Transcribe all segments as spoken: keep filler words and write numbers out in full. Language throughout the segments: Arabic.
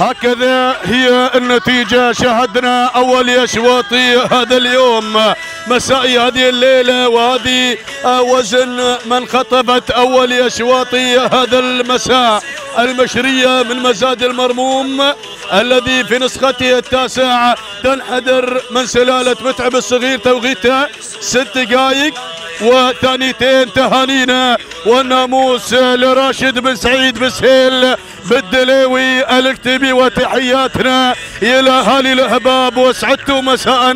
هكذا هي النتيجة. شاهدنا أول أشواط هذا اليوم مسائي هذه الليلة، وهذه وزن من خطفت أول أشواط هذا المساء المشرية من مزاد المرموم الذي في نسخته التاسع تنحدر من سلالة متعب الصغير، توقيتها ست دقائق وثانيتين. تهانينا والناموس لراشد بن سعيد بسهيل بالدلاوي الاكتبي، وتحياتنا الى اهالي الاهباب، وسعدتوا مساء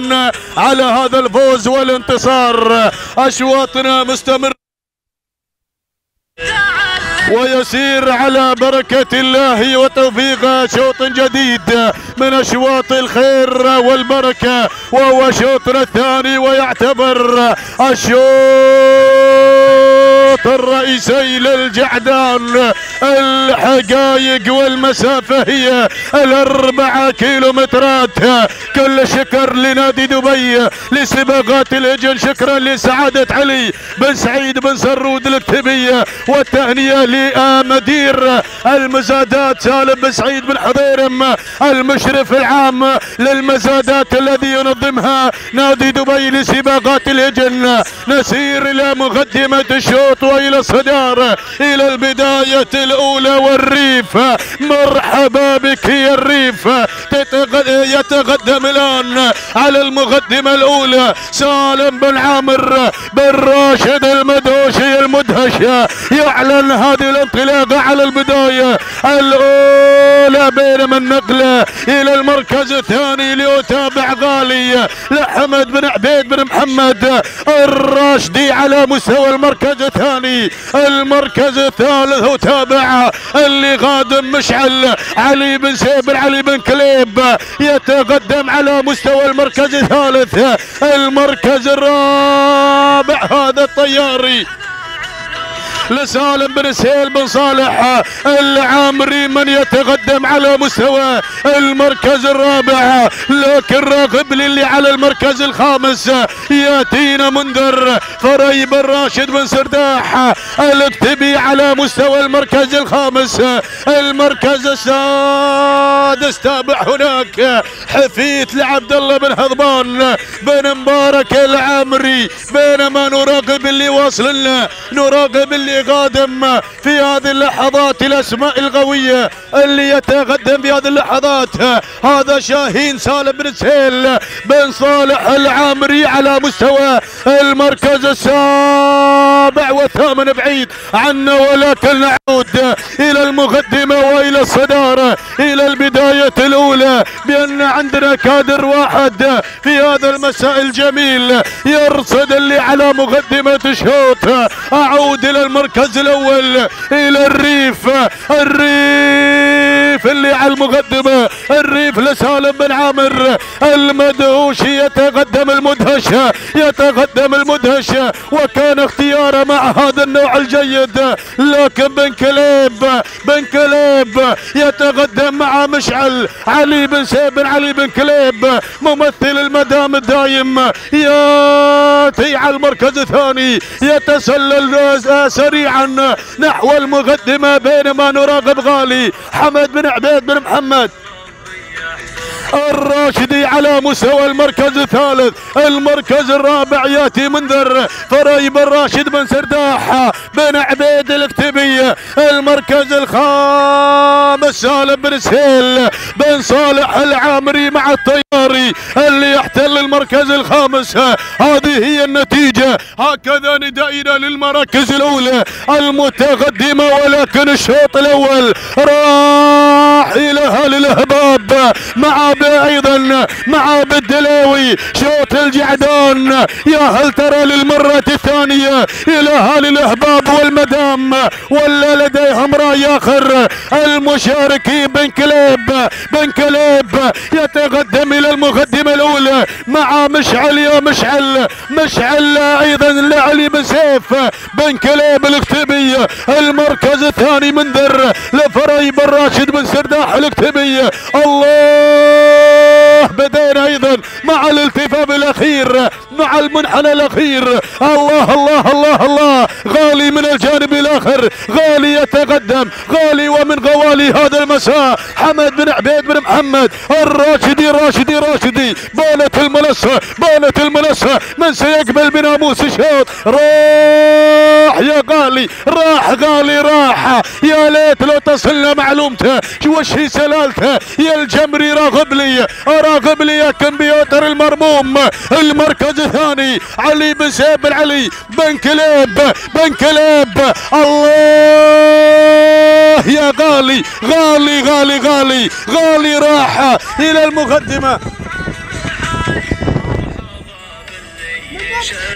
على هذا الفوز والانتصار. اشواطنا مستمر ويسير على بركة الله وتوفيقه شوط جديد من أشواط الخير والبركة، وهو شوطنا الثاني ويعتبر الشوط الرئيسي للجعدان. الحقائق والمسافة هي الأربعة كيلومترات. كل شكر لنادي دبي لسباقات الهجن، شكرا لسعادة علي بن سعيد بن سرود الكتبية، والتهنئة لمدير المزادات سالم بن سعيد بن حضيرم المشرف العام للمزادات الذي ينظمها نادي دبي لسباقات الهجن. نسير إلى مقدمة الشوط وإلى الصدارة إلى البداية الأولى، والريف مرحبا بك يا الريف يتقدم الآن على المقدمة الأولى سالم بن عامر بن راشد المدهوشي المدهش. يعلن هذه الانطلاقة على البداية الأولى، بينما النقلة إلى المركز الثاني ليتابع غالي لحمد بن عبيد بن محمد الراشدي على مستوى المركز الثاني. المركز الثالث وتابعه اللي قادم مشعل علي بن سيب علي بن كليب، يتقدم على مستوى المركز الثالث. المركز الرابع هذا الطياري لسالم بن سهيل بن صالح العامري، من يتقدم على مستوى المركز الرابع. لكن راقب للي على المركز الخامس ياتينا منذر فري بن راشد بن سرداح الاكتبي على مستوى المركز الخامس. المركز السادس تابع هناك حفيت لعبد الله بن هضبان بن مبارك العامري، بينما نراقب اللي واصل لنا، نراقب اللي قادم في هذه اللحظات الاسماء القويه اللي يتقدم في هذه اللحظات. هذا شاهين سالم بن سهيل بن صالح العامري على مستوى المركز السابع والثامن، بعيد عنا، ولكن نعود الى المقدمه والى الصداره الى البدايه الاولى بان عندنا كادر واحد في هذا المساء الجميل. يرصد اللي على مقدمه الشوط، اعود الى المركز الاول الى الريف. الريف اللي على المقدمه، الريف لسالم بن عامر المدهوشي، يتقدم المدهش يتقدم المدهش وكان اختياره مع هذا النوع الجيد. لكن بن كليب بن كليب يتقدم مع مشعل علي بن سيب علي بن كليب ممثل المدام الدايم، ياتي على المركز الثاني يتسلل سريعا نحو المقدمة. بينما نراقب غالي حمد بن عبيد بن محمد الراشدي على مستوى المركز الثالث. المركز الرابع ياتي منذر فريب الراشد بن سرداح بن عبيد الاكتبي. المركز الخامس سالم بن سهيل بن صالح العامري مع الطياري اللي يحتل المركز الخامس. هذه هي النتيجة، هكذا ندائنا للمراكز الاولى المتقدمة. ولكن الشوط الاول راح الى اهالي الاهباب مع ايضا مع بالدلاوي. شوط الجعدان يا هل ترى للمرة الثانية الى اهالي الاهباب والمدام، ولا لديهم راي اخر؟ المشاركين بن كليب بن كليب يتقدم الى المقدمة الاولى مع مشعل يا مشعل مشعل ايضا لعلي بن سيف بن كليب الاكتبي. المركز الثاني منذر لفري بن راشد بن سرداح الاكتبي. الله الله. بدينا ايضا مع الالتفاف الاخير مع المنحنى الاخير. الله الله الله الله. غالي من الجانب الاخر، غالي يتقدم، غالي ومن غوالي هذا المساء حمد بن عبيد بن محمد الراشدي. راشدي راشدي بانت الملسة، بانت الملسة، من سيقبل بناموس الشوط؟ راح يا غالي، راح غالي راح. يا ليت لو تصلنا معلومته وش هي سلالته. يا الجمري راغب لي، راغب لي يا كمبيوتر المرموم. المركز الثاني علي بن سيف بن علي بن كليب بن كليب. الله يا غالي غالي غالي غالي غالي راح الى المقدمه.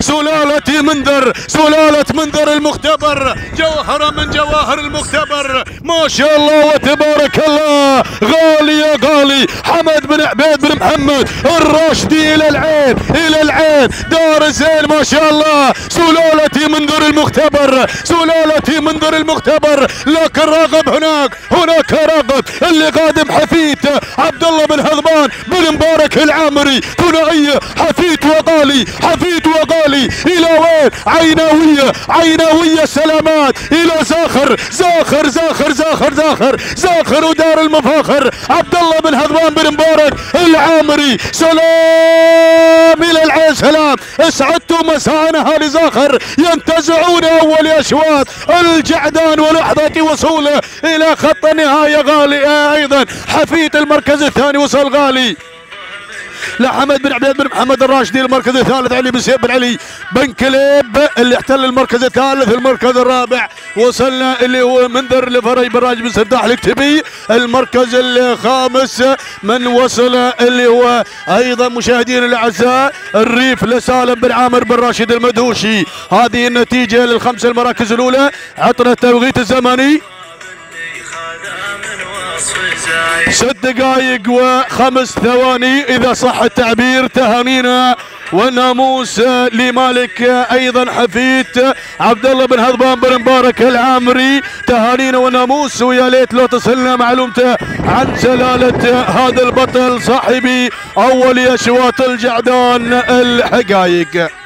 سلالة منذر، سلالة منذر المختبر، جوهرة من جواهر المختبر. ما شاء الله وتبارك الله. غالي يا غالي حمد بن عبيد بن محمد الراشدي الى العين، الى العين دار الزين. ما شاء الله سلالة منذر المختبر، سلالة منذر المختبر. لكن راغب هناك، هناك راغب اللي قادم حفيد عبدالله بن هضبان بن مبارك العامري. ثنائية حفيد وغالي، حفيد وغالي الى وين؟ عيناويه، عيناويه سلامات الى زاخر، زاخر زاخر زاخر زاخر زاخر ودار المفاخر عبد الله بن هضبان بن مبارك العامري. سلام الى العين، سلام. اسعدتم مساءنا لزاخر. ينتزعون اول اشواط الجعدان ولحظه وصوله الى خط النهايه. غالي ايضا حفيد المركز الثاني وصل. غالي لحمد بن عبيد بن محمد الراشدي. المركز الثالث علي بن سيف بن علي بن كليب اللي احتل المركز الثالث. المركز الرابع وصلنا اللي هو منذر لفري بن راجب بن سداح الاكتبي. المركز الخامس من وصل اللي هو ايضا مشاهدينا الاعزاء الريف لسالم بن عامر بن راشد المدهوشي. هذه النتيجه للخمسه المراكز الاولى. عطنا التوقيت الزمني ست دقائق وخمس ثواني إذا صح التعبير. تهانينا والناموس لمالك أيضا حفيد عبد الله بن هضبان بن مبارك العامري. تهانينا والناموس. ويا ليت لو تصلنا معلومته عن سلالة هذا البطل صاحبي أول أشواط الجعدان الحقايق.